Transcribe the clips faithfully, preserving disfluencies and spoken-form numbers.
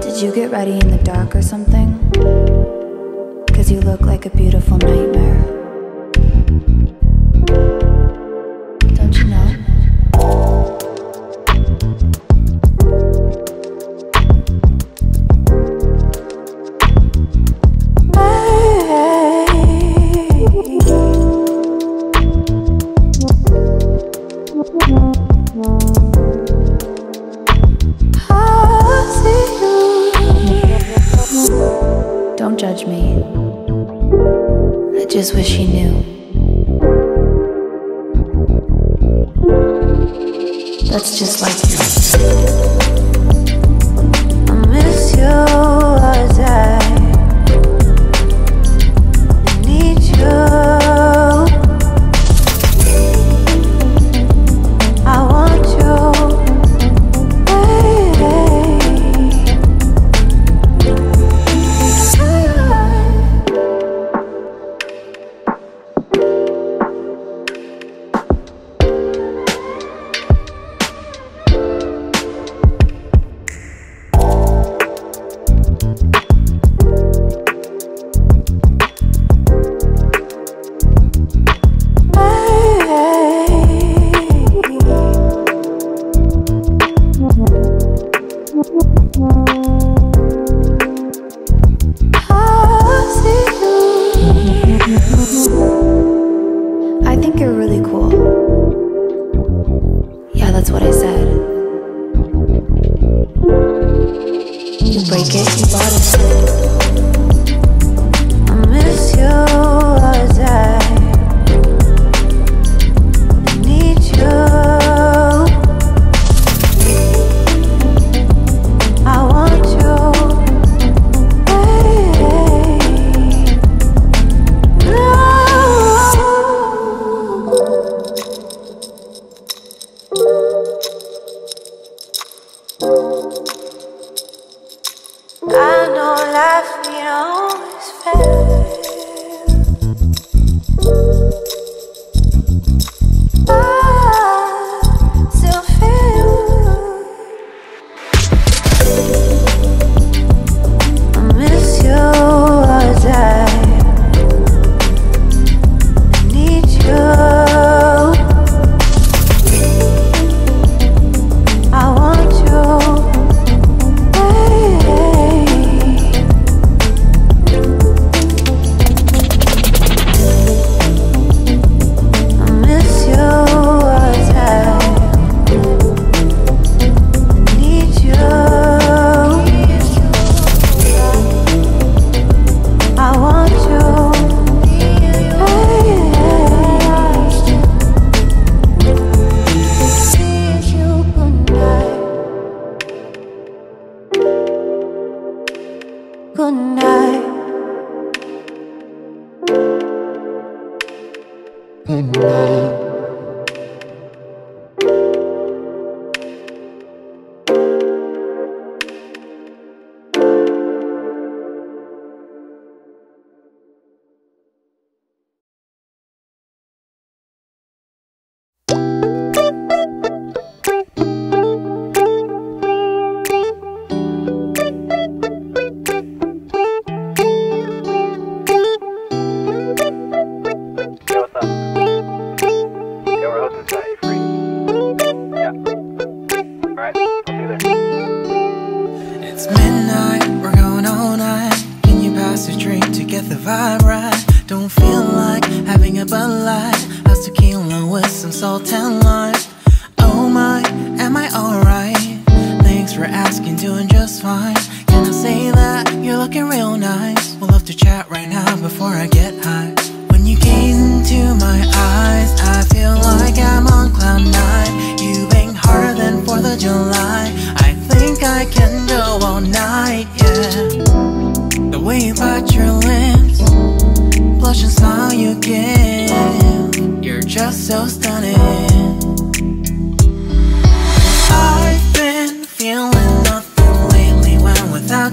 Did you get ready in the dark or something? 'Cause you look like a beautiful nightmare. Don't you know? Don't judge me. I just wish he knew. That's just like you. I miss you all day. I need you. I want you. You break it, you bought it. I miss you all day. I need you. I want you. Hey, no. I know life ain't always fair. I still feel I miss you all day. I need you. Good night. Good night.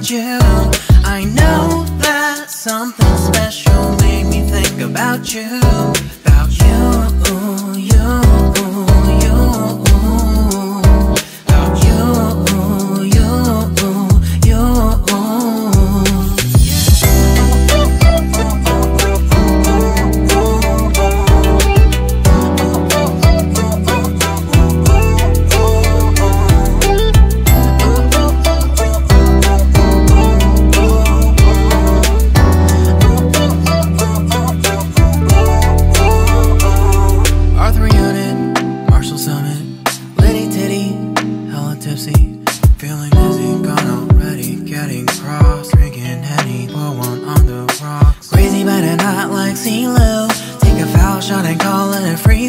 You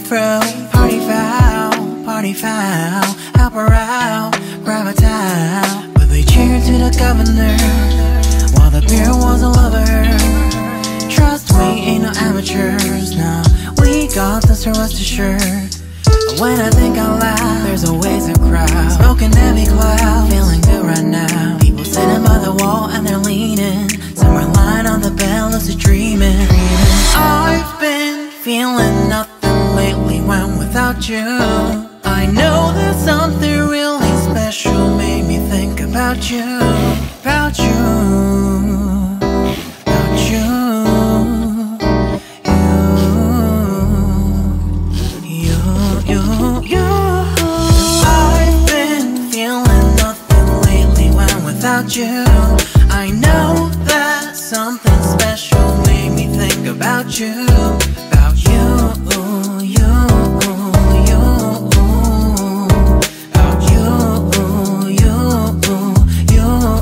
throw. Party foul, party foul, help her out, grab a towel. But they cheered to the governor while the beer was a lover. Trust we ain't no amateurs, now we got this for us to sure. When I think out loud, there's always a crowd, smoking heavy cloud, feeling good right now. People sitting by the wall and they're leaning, somewhere lying on the bed, lucid dreaming. I've been feeling nothing lately when without you. I know that something really special made me think about you, about you, about you. Without you, I know that something special made me think about you, about you, you, you, about you, you, you. Oh,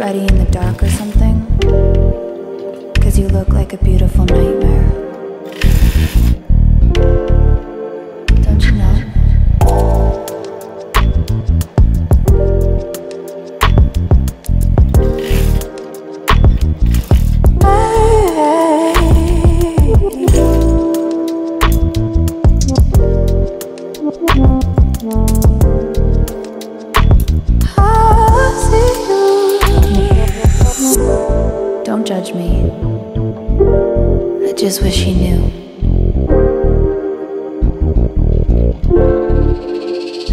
ready in the dark or something? Cause you look like a beautiful nightmare. Don't you know? Don't judge me. I just wish he knew.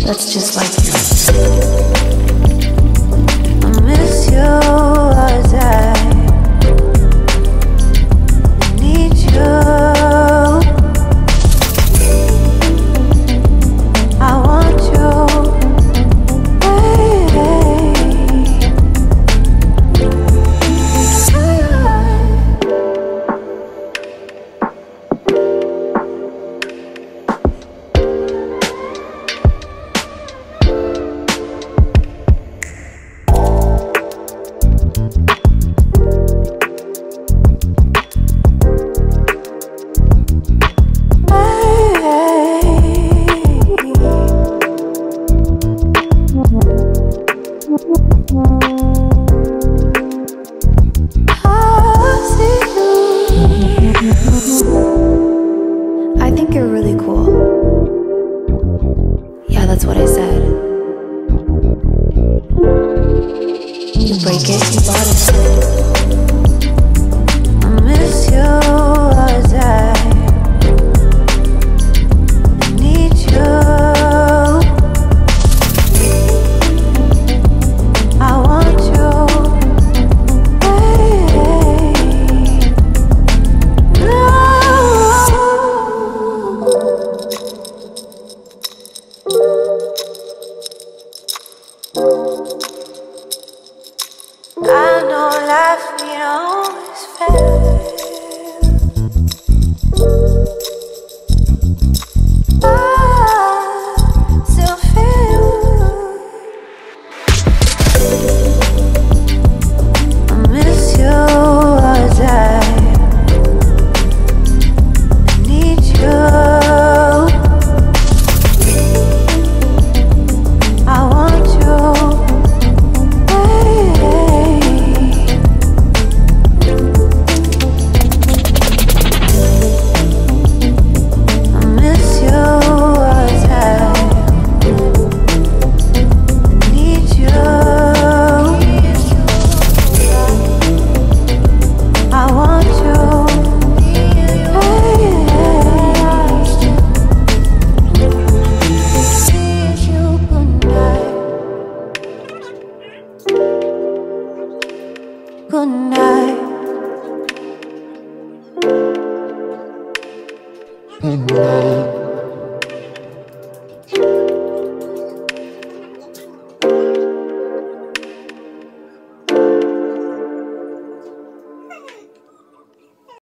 That's just like you. I miss you all the time. I need you. I want you. Good night.